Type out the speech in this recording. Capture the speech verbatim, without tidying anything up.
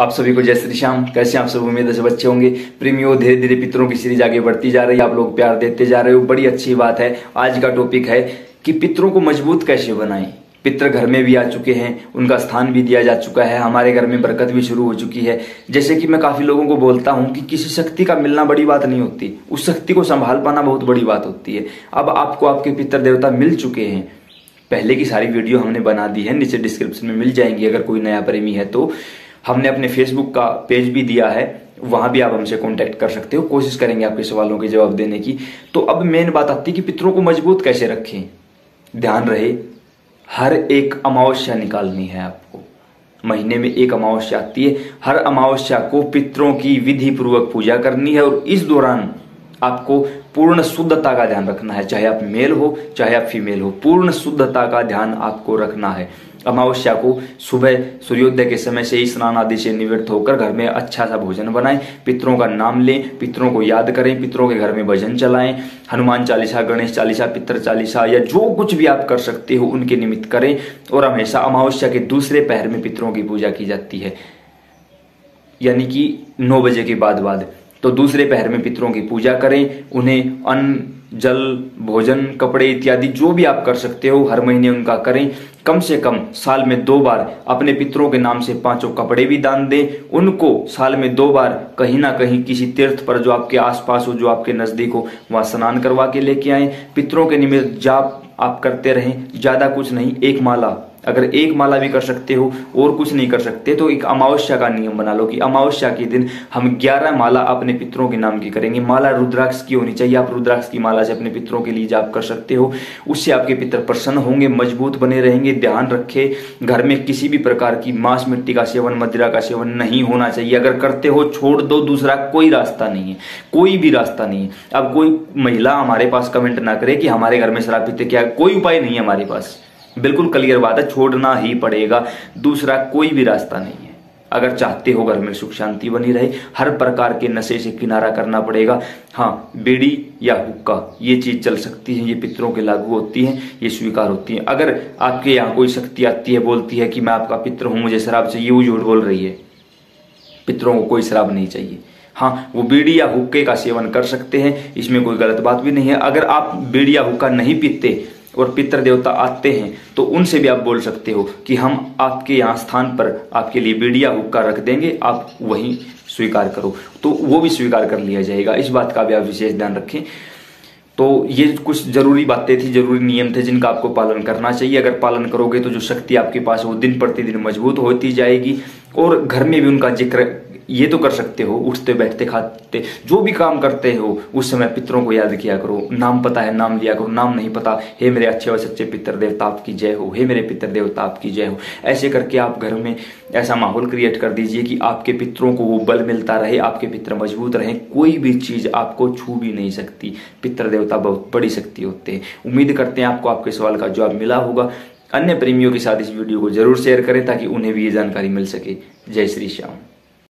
आप सभी को जय श्री श्याम। कैसे आप सब, उम्मीद है सब अच्छे होंगे। प्रेमियों, धीरे धीरे पितरों की सीरीज आगे बढ़ती जा रही है, आप लोग प्यार देते जा रहे हो, बड़ी अच्छी बात है। आज का टॉपिक है कि पितरों को मजबूत कैसे बनाएं। पितर घर में भी आ चुके हैं, उनका स्थान भी दिया जा चुका है, हमारे घर में बरकत भी शुरू हो चुकी है। जैसे कि मैं काफी लोगों को बोलता हूं कि किसी शक्ति का मिलना बड़ी बात नहीं होती, उस शक्ति को संभाल पाना बहुत बड़ी बात होती है। अब आपको आपके पितर देवता मिल चुके हैं, पहले की सारी वीडियो हमने बना दी है, नीचे डिस्क्रिप्शन में मिल जाएंगी। अगर कोई नया प्रेमी है तो हमने अपने फेसबुक का पेज भी दिया है, वहां भी आप हमसे कांटेक्ट कर सकते हो, कोशिश करेंगे आपके सवालों के जवाब देने की। तो अब मेन बात आती है कि पितरों को मजबूत कैसे रखें। ध्यान रहे, हर एक अमावस्या निकालनी है आपको, महीने में एक अमावस्या आती है, हर अमावस्या को पितरों की विधि पूर्वक पूजा करनी है। और इस दौरान आपको पूर्ण शुद्धता का ध्यान रखना है, चाहे आप मेल हो चाहे आप फीमेल हो, पूर्ण शुद्धता का ध्यान आपको रखना है। अमावस्या को सुबह सूर्योदय के समय से ही स्नान आदि से निवृत्त होकर घर में अच्छा सा भोजन बनाएं, पितरों का नाम लें, पितरों को याद करें, पितरों के घर में भजन चलाएं, हनुमान चालीसा, गणेश चालीसा, पितर चालीसा या जो कुछ भी आप कर सकते हो उनके निमित्त करें। और हमेशा अमावस्या के दूसरे पहर में पितरों की पूजा की जाती है, यानी कि नौ बजे के बाद बाद तो दूसरे पहर में पितरों की पूजा करें। उन्हें अन्न, जल, भोजन, कपड़े इत्यादि जो भी आप कर सकते हो हर महीने उनका करें। कम से कम साल में दो बार अपने पितरों के नाम से पांचों कपड़े भी दान दें। उनको साल में दो बार कहीं ना कहीं किसी तीर्थ पर जो आपके आसपास हो, जो आपके नजदीक हो, वहां स्नान करवा के लेके आए। पितरों के निमित्त जाप आप करते रहें, ज्यादा कुछ नहीं, एक माला, अगर एक माला भी कर सकते हो और कुछ नहीं कर सकते तो एक अमावस्या का नियम बना लो कि अमावस्या के दिन हम ग्यारह माला अपने पितरों के नाम की करेंगे। माला रुद्राक्ष की होनी चाहिए, आप रुद्राक्ष की माला से अपने पितरों के लिए जाप कर सकते हो, उससे आपके पितर प्रसन्न होंगे, मजबूत बने रहेंगे। ध्यान रखे, घर में किसी भी प्रकार की मांस मिट्टी का सेवन, मदिरा का सेवन नहीं होना चाहिए। अगर करते हो छोड़ दो, दूसरा कोई रास्ता नहीं है, कोई भी रास्ता नहीं है। अब कोई महिला हमारे पास कमेंट ना करे कि हमारे घर में शराब पीते, क्या कोई उपाय नहीं है हमारे पास, बिल्कुल क्लियर बात है, छोड़ना ही पड़ेगा, दूसरा कोई भी रास्ता नहीं है। अगर चाहते हो घर में सुख शांति बनी रहे, हर प्रकार के नशे से किनारा करना पड़ेगा। हाँ, बीड़ी या हुक्का ये चीज चल सकती है, ये पितरों के लागू होती है, ये स्वीकार होती है। अगर आपके यहाँ कोई शक्ति आती है, बोलती है कि मैं आपका पितर हूं, मुझे शराब चाहिए, वो झूठ बोल रही है। पितरों को कोई शराब नहीं चाहिए। हाँ, वो बीड़ी या हुक्के का सेवन कर सकते हैं, इसमें कोई गलत बात भी नहीं है। अगर आप बीड़ी या हुक्का नहीं पीते और पितर देवता आते हैं तो उनसे भी आप बोल सकते हो कि हम आपके यहाँ स्थान पर आपके लिए बीड़िया हुक्का रख देंगे, आप वहीं स्वीकार करो, तो वो भी स्वीकार कर लिया जाएगा। इस बात का भी आप विशेष ध्यान रखें। तो ये कुछ जरूरी बातें थी, जरूरी नियम थे जिनका आपको पालन करना चाहिए। अगर पालन करोगे तो जो शक्ति आपके पास वो दिन प्रतिदिन मजबूत होती जाएगी। और घर में भी उनका जिक्र ये तो कर सकते हो, उठते बैठते खाते जो भी काम करते हो उस समय पितरों को याद किया करो। नाम पता है नाम लिया करो, नाम नहीं पता हे मेरे अच्छे और सच्चे पितर देवता आपकी जय हो, हे मेरे पितर देवता आपकी जय हो। ऐसे करके आप घर में ऐसा माहौल क्रिएट कर दीजिए कि आपके पितरों को वो बल मिलता रहे, आपके पितर मजबूत रहे, कोई भी चीज आपको छू भी नहीं सकती। पितर देवता बहुत बड़ी शक्ति होते हैं। उम्मीद करते हैं आपको आपके सवाल का जवाब मिला होगा। अन्य प्रेमियों के साथ इस वीडियो को जरूर शेयर करें ताकि उन्हें भी ये जानकारी मिल सके। जय श्री श्याम।